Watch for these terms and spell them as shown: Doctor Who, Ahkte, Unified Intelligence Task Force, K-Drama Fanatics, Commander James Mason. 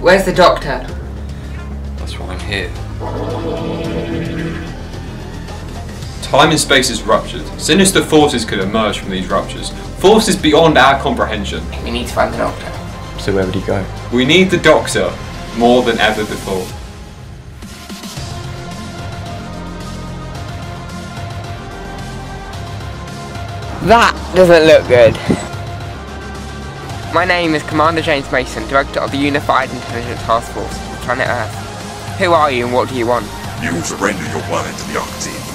Where's the doctor? That's why I'm here. Time and space is ruptured. Sinister forces could emerge from these ruptures. Forces beyond our comprehension. We need to find the doctor. So where would he go? We need the doctor more than ever before. That doesn't look good. My name is Commander James Mason, Director of the Unified Intelligence Task Force, Planet Earth. Who are you and what do you want? You surrender your planet to the Ahkte.